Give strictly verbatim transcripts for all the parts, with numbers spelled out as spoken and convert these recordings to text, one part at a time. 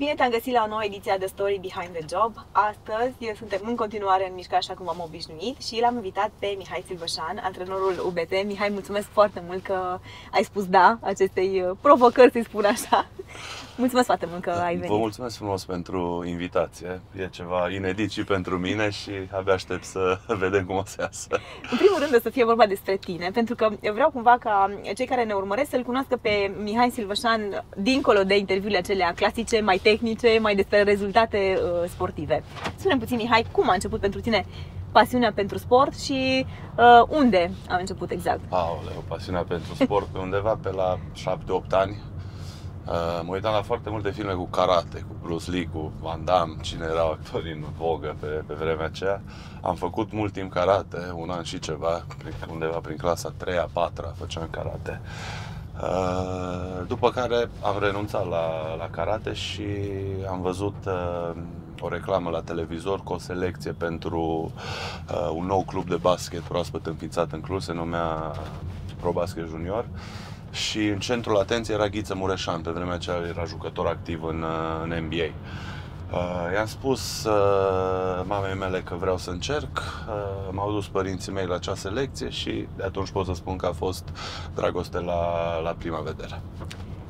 Bine te-am găsit la o nouă ediție de Story Behind the Job. Astăzi suntem în continuare în mișcare așa cum am obișnuit și l-am invitat pe Mihai Silvășan, antrenorul U B T. Mihai, mulțumesc foarte mult că ai spus da acestei provocări, să-i spun așa. Mulțumesc foarte mult că ai venit. Vă mulțumesc frumos pentru invitație. E ceva inedit și pentru mine și abia aștept să vedem cum o să iasă. În primul rând o să fie vorba despre tine, pentru că eu vreau cumva ca cei care ne urmăresc să-l cunoască pe Mihai Silvășan dincolo de interviurile acelea clasice, mai tehnice, mai despre rezultate uh, sportive. Spune-mi puțin, Mihai, cum a început pentru tine pasiunea pentru sport și uh, unde a început exact? Aoleu, pasiunea pentru sport pe undeva pe la șapte opt ani. Uh, mă uitam la foarte multe filme cu karate, cu Bruce Lee, cu Van Damme, cine erau actorii în vogă pe, pe vremea aceea. Am făcut mult timp karate, un an și ceva, prin, undeva prin clasa a treia a patra făceam karate. Uh, după care am renunțat la, la karate și am văzut uh, o reclamă la televizor cu o selecție pentru uh, un nou club de basket proaspăt înființat în Cluj, se numea Pro Basket Junior. Și în centrul atenției era Ghiță Mureșan, pe vremea aceea era jucător activ în, în N B A. Uh, i-am spus uh, mamei mele că vreau să încerc, uh, m-au dus părinții mei la acea selecție și de atunci pot să spun că a fost dragoste la, la prima vedere.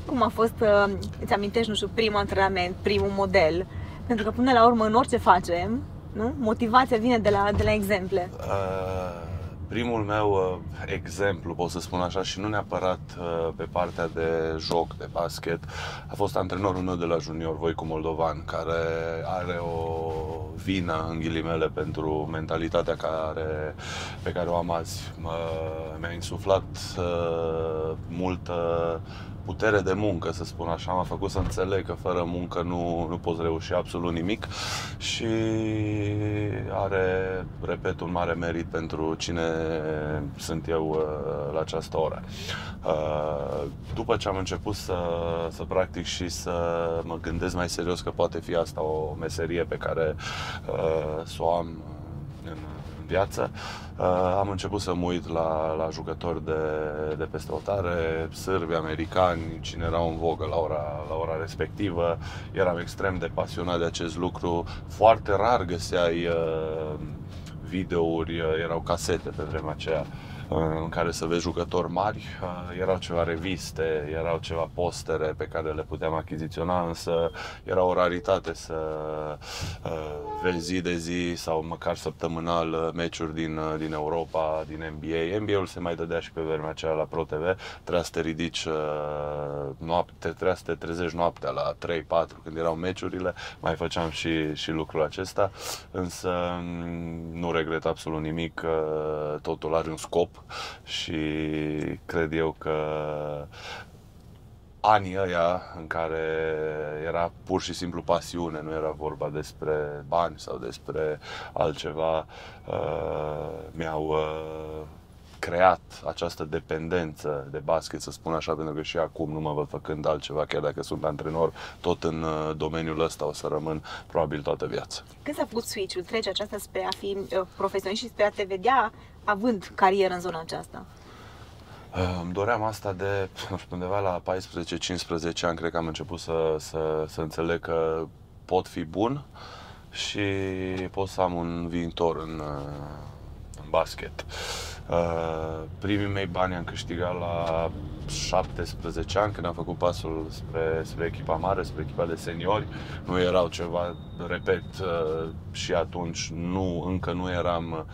Cum a fost, uh, îți amintești, nu știu, primul antrenament, primul model? Pentru că până la urmă, în orice facem, nu? Motivația vine de la, de la exemple. Uh... Primul meu exemplu, pot să spun așa, și nu neapărat pe partea de joc, de basket, a fost antrenorul meu de la junior, Voicu Moldovan, care are o vină, în ghilimele, pentru mentalitatea care, pe care o am azi. Mi-a insuflat multă putere de muncă, să spun așa, m-a făcut să înțeleg că fără muncă nu, nu poți reuși absolut nimic și are, repet, un mare merit pentru cine sunt eu la această oră. După ce am început să, să practic și să mă gândesc mai serios că poate fi asta o meserie pe care să o am în viață, uh, am început să mă uit la, la jucători de, de peste hotare, sârbi, americani, cine erau în vogă la ora, la ora respectivă. Eram extrem de pasionat de acest lucru. Foarte rar găseai uh, videouri, erau casete pe vremea aceea în care să vezi jucători mari, erau ceva reviste, erau ceva postere pe care le puteam achiziționa, însă era o raritate să vezi zi de zi sau măcar săptămânal meciuri din, din Europa, din N B A. N B A-ul se mai dădea și pe vremea aceea la Pro T V, trebuia să te ridici noapte, trebuia să te trezești noaptea la trei patru când erau meciurile, mai făceam și, și lucrul acesta, însă nu regret absolut nimic, totul are un scop. Și cred eu că anii ăia în care era pur și simplu pasiune, nu era vorba despre bani sau despre altceva, mi-au creat această dependență de basket, să spun așa, pentru că și acum nu mă văd făcând altceva, chiar dacă sunt antrenor, tot în domeniul ăsta o să rămân probabil toată viața. Când s-a făcut switch-ul, trece aceasta spre a fi profesionist și spre a te vedea având carieră în zona aceasta? Îmi doream asta de, nu știu, undeva la paisprezece cincisprezece ani, cred că am început să, să, să înțeleg că pot fi bun și pot să am un viitor în, în basket. Uh, primii mei bani am câștigat la șaptesprezece ani, când am făcut pasul spre, spre echipa mare, spre echipa de seniori. Nu erau ceva, repet, uh, și atunci nu, încă nu eram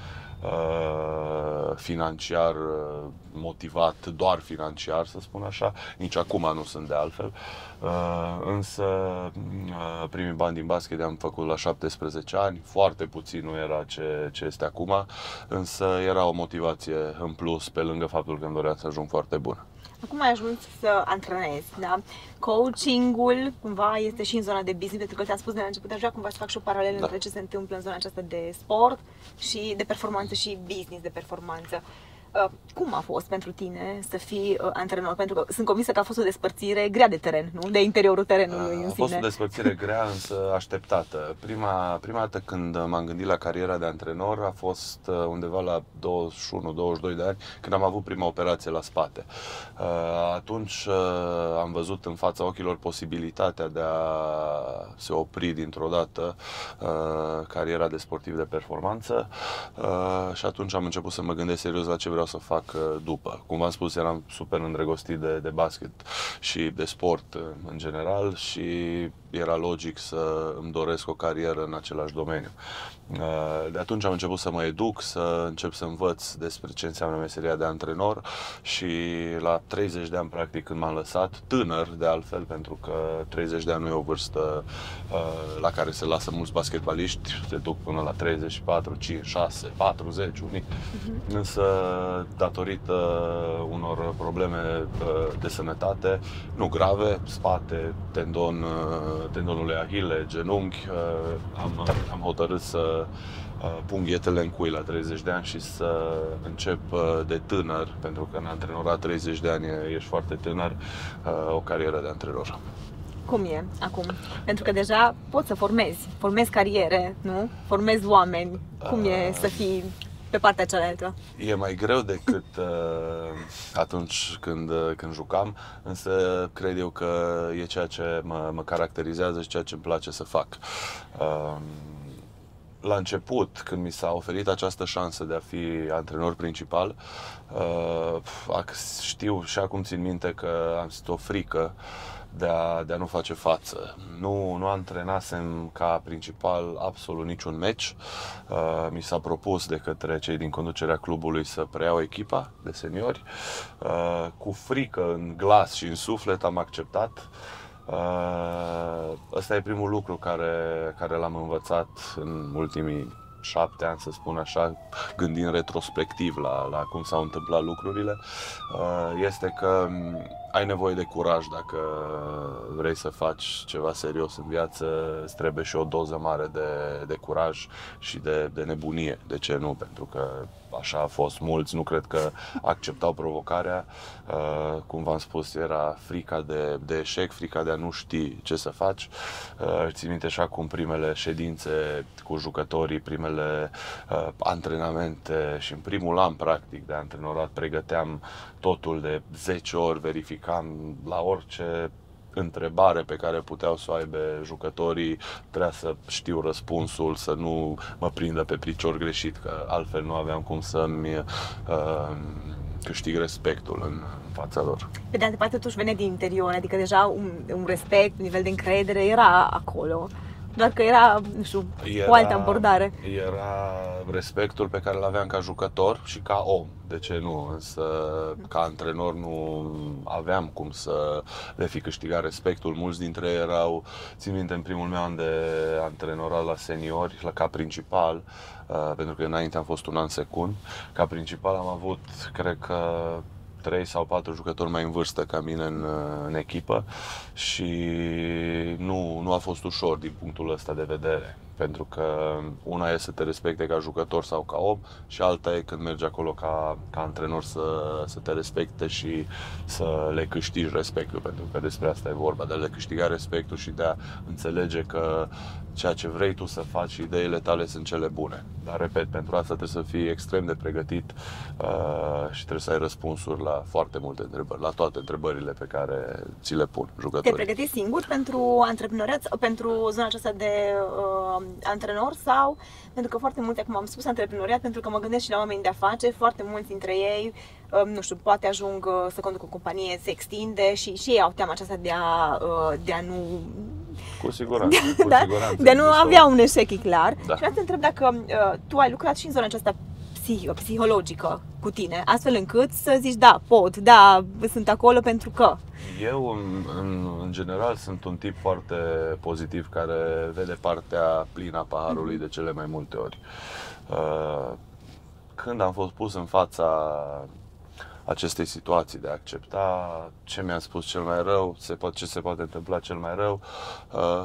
uh, financiar uh, motivat, doar financiar, să spun așa. Nici acum nu sunt de altfel. Uh, însă uh, primii bani din basket i-am făcut la șaptesprezece ani. Foarte puțin, nu era ce, ce este acum, însă era o motivație în plus, pe lângă faptul că îmi doream să ajung foarte bun. Acum ai ajuns să antrenezi, da? Coaching-ul cumva este și în zona de business, pentru că ți-am spus de la început, aș vrea cumva să fac și o paralelă, da, între ce se întâmplă în zona aceasta de sport și de performanță și business de performanță. Cum a fost pentru tine să fii antrenor? Pentru că sunt convinsă că a fost o despărțire grea de teren, nu? De interiorul terenului în sine. A fost o despărțire grea, însă așteptată. Prima, prima dată când m-am gândit la cariera de antrenor a fost undeva la douăzeci și unu douăzeci și doi de ani, când am avut prima operație la spate. Atunci am văzut în fața ochilor posibilitatea de a se opri dintr-o dată cariera de sportiv de performanță și atunci am început să mă gândesc serios la ce vreau să fac după. Cum v-am spus, eram super îndrăgostit de, de basket și de sport în general și era logic să îmi doresc o carieră în același domeniu. De atunci am început să mă educ, să încep să învăț despre ce înseamnă meseria de antrenor și la treizeci de ani, practic, când m-am lăsat, tânăr de altfel, pentru că treizeci de ani nu e o vârstă la care se lasă mulți basketbaliști, se duc până la treizeci și patru, cinci, șase, patruzeci, unii, uh-huh. Însă datorită unor probleme de sănătate, nu grave, spate, tendon, tendonul Ahile, genunchi, am, am hotărât să pun ghetele în cui la treizeci de ani și să încep de tânăr, pentru că în antrenorat treizeci de ani ești foarte tânăr, o carieră de antrenor. Cum e acum? Pentru că deja poți să formezi, formezi cariere, nu? Formezi oameni. Cum e să fii pe partea cealaltă? E mai greu decât uh, atunci când, când jucam, însă cred eu că e ceea ce mă, mă caracterizează și ceea ce îmi place să fac. Uh, la început, când mi s-a oferit această șansă de a fi antrenor principal, uh, știu și acum țin minte că am zis o frică de a, de a nu face față. Nu, nu antrenasem ca principal absolut niciun meci. Uh, mi s-a propus de către cei din conducerea clubului să preiau echipa de seniori. Uh, cu frică în glas și în suflet am acceptat. Uh, ăsta e primul lucru care, care l-am învățat în ultimii șapte ani, să spun așa, gândind retrospectiv la, la cum s-au întâmplat lucrurile, este că ai nevoie de curaj dacă vrei să faci ceva serios în viață, îți trebuie și o doză mare de, de curaj și de, de nebunie. De ce nu? Pentru că așa a fost, mulți nu cred că acceptau provocarea. Cum v-am spus, era frica de, de eșec, frica de a nu ști ce să faci. Țin minte și acum primele ședințe cu jucătorii, primele antrenamente și în primul an practic de antrenorat pregăteam totul de zece ori, verificam la orice întrebare pe care puteau să o aibă jucătorii, trebuia să știu răspunsul, să nu mă prindă pe picior greșit, că altfel nu aveam cum să-mi uh, câștig respectul în fața lor. Pe de altă parte, tu își vene din interior, adică deja un, un respect, un nivel de încredere era acolo. Doar că era, nu știu, era, o altă abordare. Era respectul pe care îl aveam ca jucător și ca om, de ce nu? Însă ca antrenor nu aveam cum să le fi câștigat respectul. Mulți dintre ei erau, țin minte, în primul meu an de antrenorat la seniori, la ca principal, pentru că înainte am fost un an secund, ca principal am avut, cred că, trei sau patru jucători mai în vârstă ca mine în, în echipă și nu, nu a fost ușor din punctul ăsta de vedere, pentru că una e să te respecte ca jucător sau ca om și alta e când mergi acolo ca, ca antrenor să, să te respecte și să le câștigi respectul, pentru că despre asta e vorba, de a le câștiga respectul și de a înțelege că ceea ce vrei tu să faci și ideile tale sunt cele bune. Dar, repet, pentru asta trebuie să fii extrem de pregătit uh, și trebuie să ai răspunsuri la foarte multe întrebări, la toate întrebările pe care ți le pun jucătorii. Te pregătești singur pentru antreprenoriat, pentru zona aceasta de uh, antrenor sau, pentru că foarte multe, cum am spus, antreprenoriat, pentru că mă gândesc și la oameni de afaceri, foarte mulți dintre ei, uh, nu știu, poate ajung uh, să conducă o companie, se extinde și, și ei au teama aceasta de a, uh, de a nu... Cu siguranță, de, cu da? siguranță. De nu avea un eșec clar. Da. Și vreau să te întreb dacă uh, tu ai lucrat și în zona aceasta psih psihologică cu tine, astfel încât să zici, da, pot, da, sunt acolo pentru că... Eu, în, în, în general, sunt un tip foarte pozitiv care vede partea plină a paharului de cele mai multe ori. Uh, când am fost pus în fața acestei situații de a accepta ce mi-a spus cel mai rău, se poate, ce se poate întâmpla cel mai rău,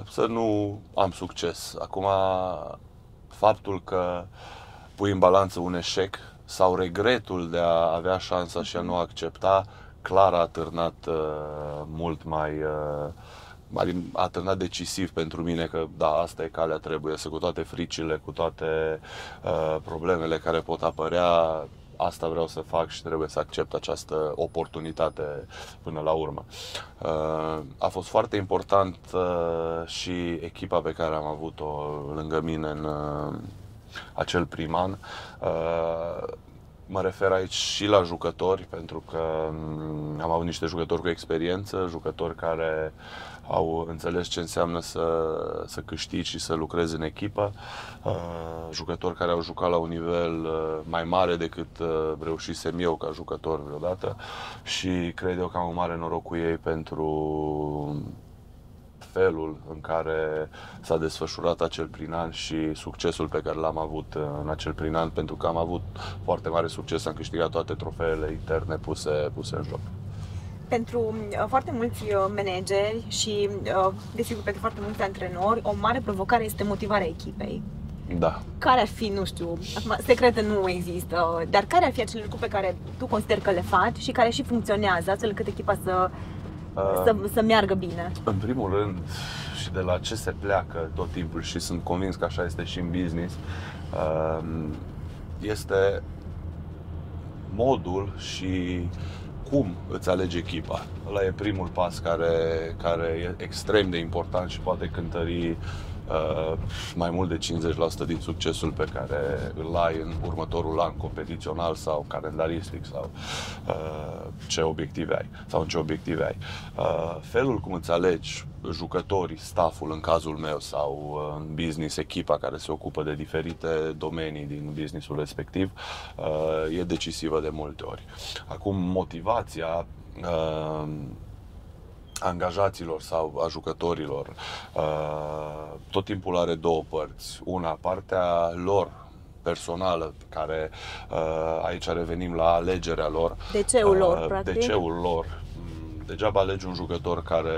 să nu am succes. Acum, faptul că pui în balanță un eșec sau regretul de a avea șansa și a nu accepta, clar a târnat uh, mult mai... Uh, a târnat decisiv pentru mine că da, asta e calea, trebuie să, cu toate fricile, cu toate uh, problemele care pot apărea, asta vreau să fac și trebuie să accept această oportunitate până la urmă. A fost foarte important și echipa pe care am avut-o lângă mine în acel prim an. Mă refer aici și la jucători, pentru că am avut niște jucători cu experiență, jucători care au înțeles ce înseamnă să, să câștigi și să lucrezi în echipă, jucători care au jucat la un nivel mai mare decât reușisem eu ca jucător vreodată și cred eu că am un mare noroc cu ei pentru felul în care s-a desfășurat acel prim an și succesul pe care l-am avut în acel prim an, pentru că am avut foarte mare succes, am câștigat toate trofeele interne puse, puse în joc. Pentru foarte mulți manageri și, desigur, pentru foarte mulți antrenori, o mare provocare este motivarea echipei. Da. Care ar fi, nu știu, acum, secrete nu există, dar care ar fi acele lucruri pe care tu consideri că le faci și care și funcționează, astfel încât echipa să Să, să meargă bine? În primul rând, și de la ce se pleacă tot timpul, și sunt convins că așa este și în business, este modul și cum îți alegi echipa. Ăla e primul pas care, care e extrem de important și poate cântări mai mult de cincizeci la sută din succesul pe care îl ai în următorul an competițional sau calendaristic sau uh, ce obiective ai sau în ce obiective ai. Uh, felul cum îți alegi jucătorii, stafful în cazul meu sau în business, echipa care se ocupă de diferite domenii din businessul respectiv, uh, e decisivă de multe ori. Acum, motivația uh, angajaților sau a jucătorilor tot timpul are două părți. Una, partea lor personală, care aici revenim la alegerea lor. De ceul lor, practic. De ceul lor. Degeaba alegi un jucător care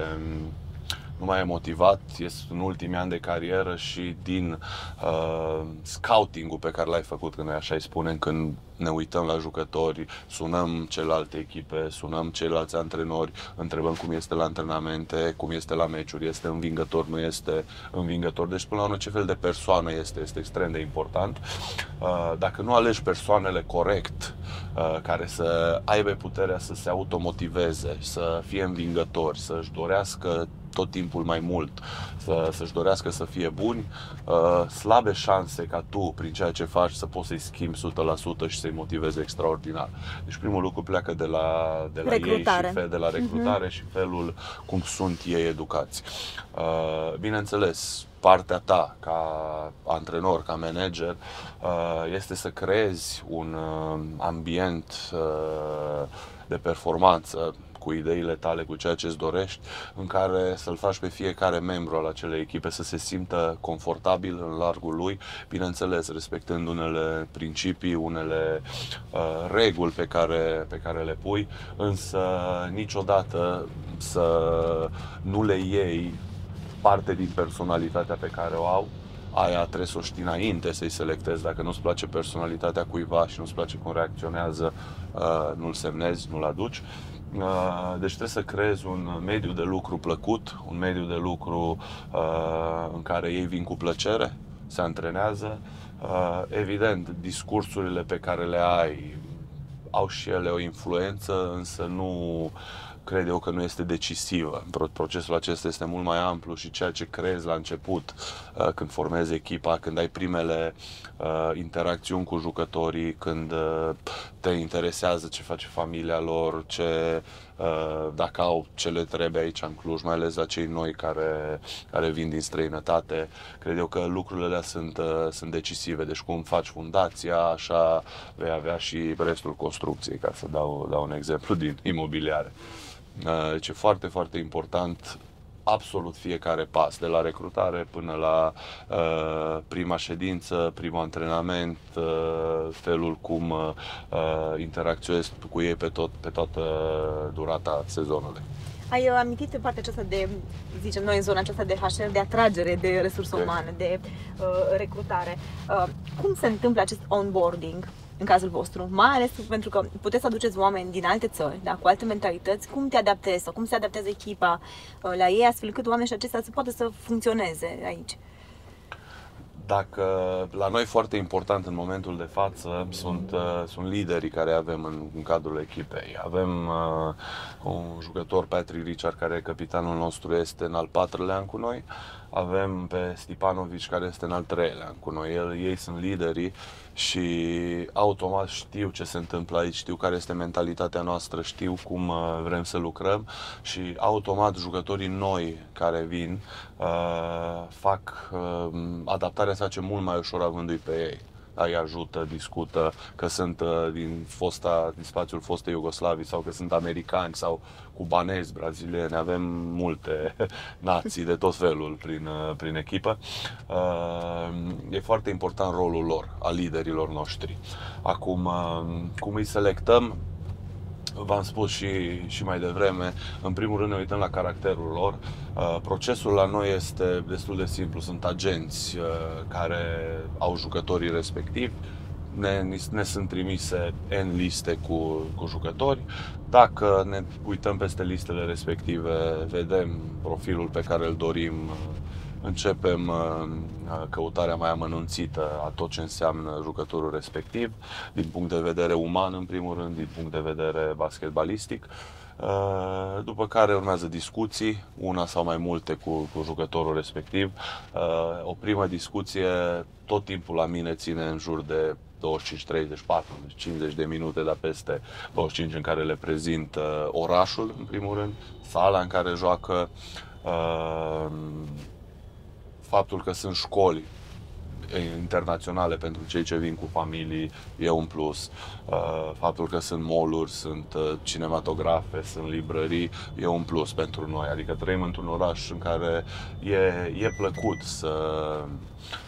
nu mai e motivat, este în ultimii ani de carieră și din uh, scouting-ul pe care l-ai făcut, când noi așa îi spunem, când ne uităm la jucători, sunăm celelalte echipe, sunăm ceilalți antrenori, întrebăm cum este la antrenamente, cum este la meciuri, este învingător, nu este învingător. Deci, până la urmă, ce fel de persoană este, este extrem de important. Uh, dacă nu alegi persoanele corect, uh, care să aibă puterea să se automotiveze, să fie învingători, să-și dorească tot timpul mai mult, să, să-și dorească să fie buni, uh, slabe șanse ca tu, prin ceea ce faci, să poți să-i schimbi o sută la sută și să-i motivezi extraordinar. Deci primul lucru pleacă de la, de la ei și fel, de la recrutare uh-huh. și felul cum sunt ei educați. Uh, bineînțeles, partea ta ca antrenor, ca manager, uh, este să creezi un uh, ambient uh, de performanță cu ideile tale, cu ceea ce îți dorești, în care să-l faci pe fiecare membru al acelei echipe să se simtă confortabil în largul lui, bineînțeles, respectând unele principii, unele uh, reguli pe care, pe care le pui, însă niciodată să nu le iei parte din personalitatea pe care o au. Aia trebuie să o știi înainte să-i selectezi. Dacă nu-ți place personalitatea cuiva și nu-ți place cum reacționează, uh, nu-l semnezi, nu-l aduci. Deci trebuie să creezi un mediu de lucru plăcut, un mediu de lucru uh, în care ei vin cu plăcere, se antrenează. Uh, evident, discursurile pe care le ai au și ele o influență, însă nu cred eu că nu este decisivă. Procesul acesta este mult mai amplu și ceea ce creezi la început, uh, când formezi echipa, când ai primele uh, interacțiuni cu jucătorii, când uh, te interesează ce face familia lor, ce, uh, dacă au ce le trebuie aici în Cluj, mai ales la cei noi care, care vin din străinătate. Cred eu că lucrurile alea sunt, uh, sunt decisive. Deci cum faci fundația, așa vei avea și restul construcției, ca să dau, dau un exemplu din imobiliare. Deci e foarte, foarte important absolut fiecare pas, de la recrutare până la uh, prima ședință, primul antrenament, uh, felul cum uh, interacționezi cu ei pe, tot, pe toată durata sezonului. Ai amintit pe partea aceasta de, zicem noi, în zona aceasta de H R, de atragere, de resurse umane, de uh, recrutare. Uh, cum se întâmplă acest onboarding în cazul vostru, mai ales pentru că puteți să aduceți oameni din alte țări, da, cu alte mentalități, cum te adaptezi sau cum se adaptează echipa la ei, astfel cât oamenii și acestea să poată să funcționeze aici. Dacă la noi foarte important în momentul de față sunt, sunt liderii care avem în, în cadrul echipei. Avem uh, un jucător, Patrick Richard, care capitanul nostru este în al patrulea an cu noi. Avem pe Stipanovici, care este în al treilea an cu noi. El, ei sunt liderii și automat știu ce se întâmplă aici, știu care este mentalitatea noastră, știu cum vrem să lucrăm și automat jucătorii noi care vin uh, fac uh, adaptarea să face mult mai ușor avându-i pe ei. Îi ajută, discută, că sunt din, fosta, din spațiul fostei Iugoslavii sau că sunt americani sau cubanezi, brazilieni. Avem multe nații de tot felul prin, prin echipă. E foarte important rolul lor, a liderilor noștri. Acum, cum îi selectăm? V-am spus și, și mai devreme, în primul rând ne uităm la caracterul lor. Uh, procesul la noi este destul de simplu, sunt agenți uh, care au jucătorii respectivi. Ne, ne sunt trimise în liste cu, cu jucători. Dacă ne uităm peste listele respective, vedem profilul pe care îl dorim, începem căutarea mai amănunțită a tot ce înseamnă jucătorul respectiv, din punct de vedere uman, în primul rând, din punct de vedere basketbalistic. După care urmează discuții, una sau mai multe cu, cu jucătorul respectiv. O primă discuție, tot timpul la mine, ține în jur de douăzeci și cinci, treizeci, patruzeci, cincizeci de minute, dar peste douăzeci și cinci, în care le prezint orașul, în primul rând, sala în care joacă, faptul că sunt școli internaționale pentru cei ce vin cu familii e un plus. Faptul că sunt mall-uri, sunt cinematografe, sunt librării e un plus pentru noi. Adică trăim într-un oraș în care e, e plăcut să,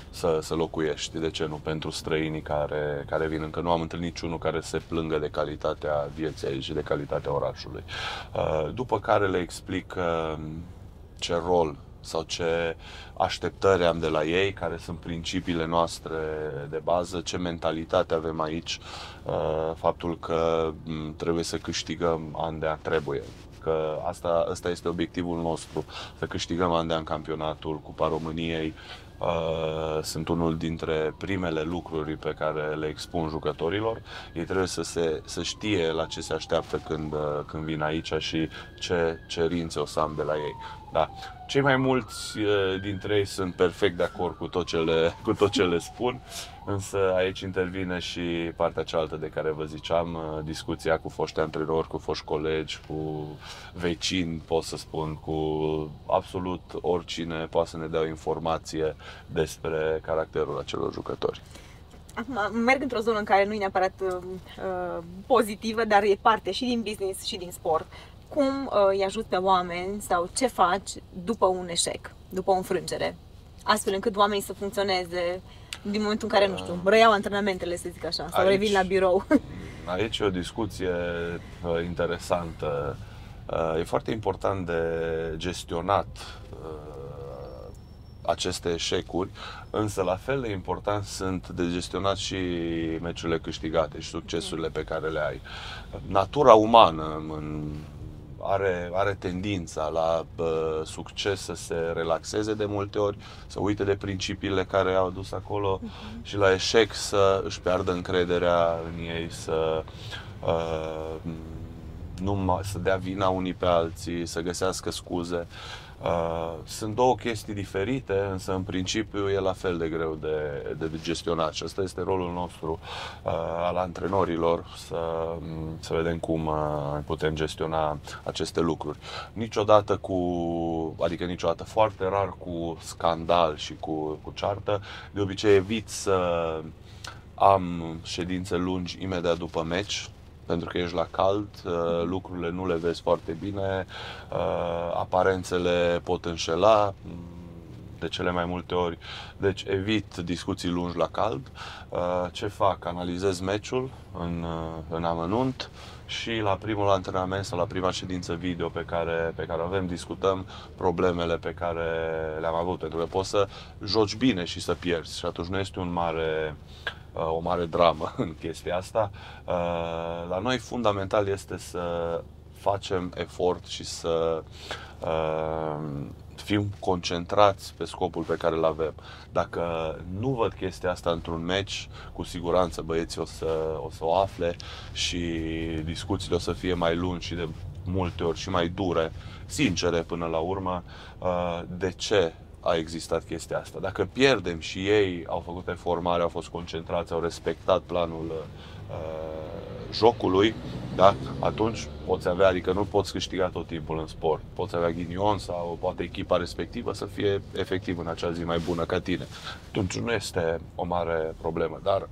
să, să locuiești. De ce nu? Pentru străinii care, care vin. Încă nu am întâlnit niciunul care se plângă de calitatea vieții aici și de calitatea orașului. După care le explic ce rol sau ce așteptări am de la ei, care sunt principiile noastre de bază, ce mentalitate avem aici, faptul că trebuie să câștigăm an de an, trebuie, că asta, asta este obiectivul nostru, să câștigăm an de an campionatul, Cupa României. Sunt unul dintre primele lucruri pe care le expun jucătorilor. Ei trebuie să, se, să știe la ce se așteaptă când, când vin aici și ce cerințe o să am de la ei. Da. Cei mai mulți dintre ei sunt perfect de acord cu tot ce le, cu tot ce le spun, însă aici intervine și partea cealaltă de care vă ziceam, discuția cu foști antrenori, cu foști colegi, cu vecini, pot să spun, cu absolut oricine poate să ne dea o informație despre caracterul acelor jucători. Acum merg într-o zonă în care nu e neapărat uh, pozitivă, dar e parte și din business și din sport. Cum îi ajut pe oameni sau ce faci după un eșec, după o înfrângere, astfel încât oamenii să funcționeze din momentul în care, nu știu, reiau antrenamentele, să zic așa, sau aici, revin la birou? Aici e o discuție interesantă. E foarte important de gestionat aceste eșecuri, însă la fel de important sunt de gestionat și meciurile câștigate și succesurile pe care le ai. Natura umană în Are, are tendința la uh, succes să se relaxeze de multe ori, să uite de principiile care au adus acolo uh-huh. și la eșec să își piardă încrederea în ei, să, uh, nu, să dea vina unii pe alții, să găsească scuze. Uh, sunt două chestii diferite, însă în principiu e la fel de greu de, de gestionat și asta este rolul nostru uh, al antrenorilor, să, să vedem cum uh, putem gestiona aceste lucruri. Niciodată cu, adică niciodată, foarte rar cu scandal și cu, cu ceartă. De obicei evit să am ședințe lungi imediat după meci, pentru că ești la cald, lucrurile nu le vezi foarte bine, aparențele pot înșela de cele mai multe ori, deci evit discuții lungi la cald. Ce fac? Analizez meciul în, în amănunt și la primul antrenament sau la prima ședință video pe care, pe care avem, discutăm problemele pe care le-am avut, pentru că poți să joci bine și să pierzi și atunci nu este un mare o mare dramă în chestia asta. La noi fundamental este să facem efort și să fim concentrați pe scopul pe care îl avem. Dacă nu văd chestia asta într-un meci, cu siguranță băieții o să o, să o afle și discuțiile o să fie mai lungi și de multe ori și mai dure, sincere până la urmă, de ce a existat chestia asta. Dacă pierdem și ei au făcut formare, au fost concentrați, au respectat planul uh, jocului, da? Atunci poți avea, adică nu poți câștiga tot timpul în sport. Poți avea ghinion sau poate echipa respectivă să fie efectiv în acea zi mai bună ca tine. Atunci nu este o mare problemă, dar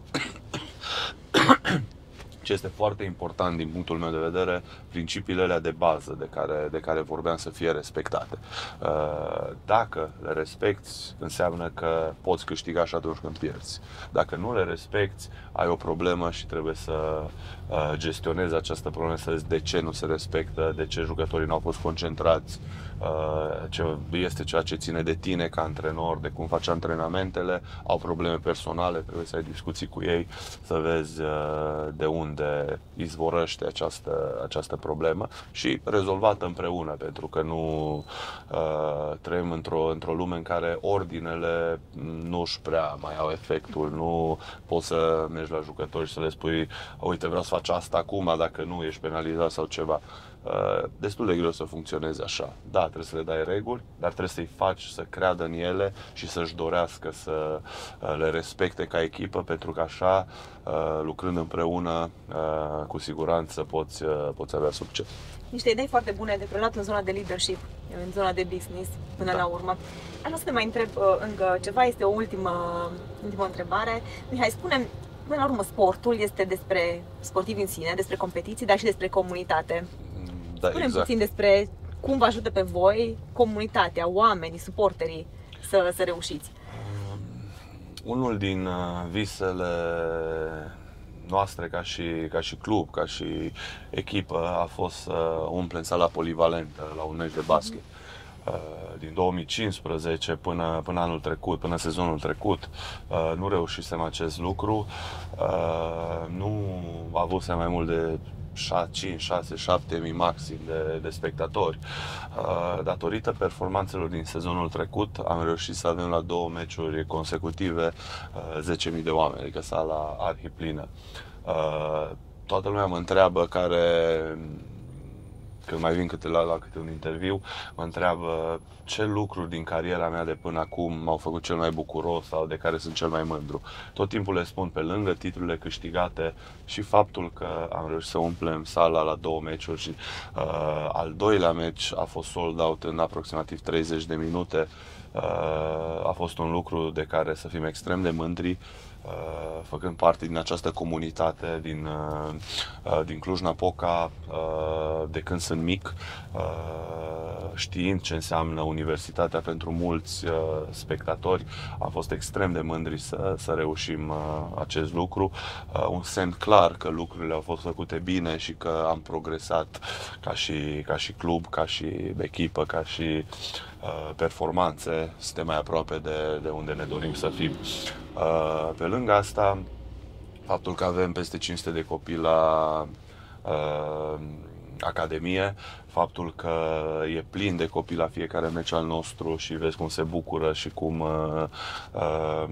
ce este foarte important din punctul meu de vedere, principiile alea de bază de care, de care vorbeam să fie respectate. Dacă le respecti, înseamnă că poți câștiga și atunci când pierzi. Dacă nu le respecti, ai o problemă și trebuie să gestionezi această problemă, să vezi de ce nu se respectă, de ce jucătorii nu au fost concentrați, ce este ceea ce ține de tine ca antrenor, de cum faci antrenamentele, au probleme personale, trebuie să ai discuții cu ei, să vezi de unde unde izvorăște această, această problemă și rezolvată împreună, pentru că nu uh, trăim într-o, într-o lume în care ordinele nu-și prea mai au efectul, nu poți să mergi la jucători și să le spui uite, vreau să faci asta acum, dacă nu ești penalizat sau ceva. Uh, destul de greu să funcționeze așa. Da, trebuie să le dai reguli, dar trebuie să-i faci să creadă în ele și să-și dorească să uh, le respecte ca echipă, pentru că așa, uh, lucrând împreună, uh, cu siguranță poți, uh, poți avea succes. Niște idei foarte bune de preluat în zona de leadership, în zona de business, până da. la urmă. Aș vrea să te mai întreb uh, încă ceva, este o ultimă, ultimă întrebare. Mihai, spune-mi, până la urmă, sportul este despre sportivi în sine, despre competiții, dar și despre comunitate. Da, Spune-mi exact. puțin despre cum vă ajută pe voi comunitatea, oamenii, suporterii să, să reușiți. Unul din visele noastre ca și, ca și club, ca și echipă, a fost să umplem sala polivalentă la un meci de basket. Din două mii cincisprezece până, până anul trecut, până sezonul trecut, nu reușisem acest lucru. Nu avusem mai mult de cinci, șase, șapte mii maxim de, de spectatori. Datorită performanțelor din sezonul trecut, am reușit să avem la două meciuri consecutive zece mii de oameni, adică sala arhiplină. Toată lumea mă întreabă, care, când mai vin câte la, la câte un interviu, mă întreabă ce lucruri din cariera mea de până acum m-au făcut cel mai bucuros sau de care sunt cel mai mândru. Tot timpul le spun, pe lângă titlurile câștigate și faptul că am reușit să umplem sala la două meciuri și uh, al doilea meci a fost sold out în aproximativ treizeci de minute, uh, a fost un lucru de care să fim extrem de mândri, făcând parte din această comunitate din, din Cluj-Napoca de când sunt mic, știind ce înseamnă Universitatea pentru mulți spectatori. Am fost extrem de mândri să, să reușim acest lucru, un semn clar că lucrurile au fost făcute bine și că am progresat ca și, ca și club, ca și echipă, ca și performanțe. Suntem mai aproape de, de unde ne dorim să fim. Pe lângă asta, faptul că avem peste cinci sute de copii la uh, academie, faptul că e plin de copii la fiecare meci al nostru și vezi cum se bucură și cum uh, uh,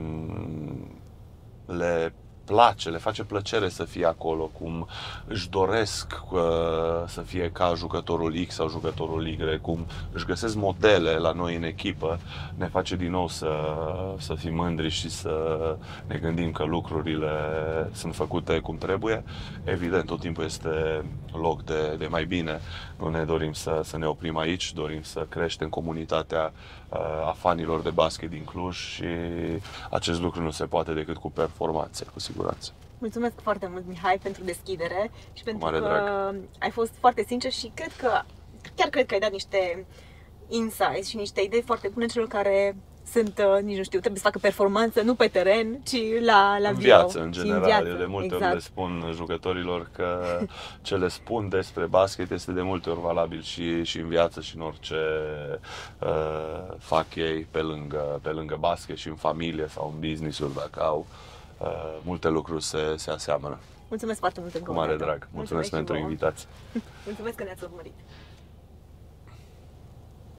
le place, le face plăcere să fie acolo, cum își doresc uh, să fie ca jucătorul X sau jucătorul Y, cum își găsesc modele la noi în echipă, ne face din nou să, să fim mândri și să ne gândim că lucrurile sunt făcute cum trebuie. Evident, tot timpul este loc de, de mai bine. Nu ne dorim să, să ne oprim aici, dorim să creștem comunitatea uh, a fanilor de basket din Cluj și acest lucru nu se poate decât cu performanțe, cu siguranță. Mulțumesc foarte mult, Mihai, pentru deschidere și pentru că drag. ai fost foarte sincer și cred că, chiar cred că ai dat niște insights și niște idei foarte bune celor care sunt, nici nu știu, trebuie să facă performanță, nu pe teren, ci la, la în viață, în general. În viață, Eu de multe exact. ori le spun jucătorilor că ce le spun despre basket este de multe ori valabil și, și în viață și în orice uh, fac ei pe lângă, pe lângă basket și în familie sau în business-uri, dacă au. uh, multe lucruri se, se aseamănă. Mulțumesc foarte mult încă o dată. Cu mare drag. Mulțumesc, Mulțumesc pentru invitație. Mulțumesc că ne-ați urmărit.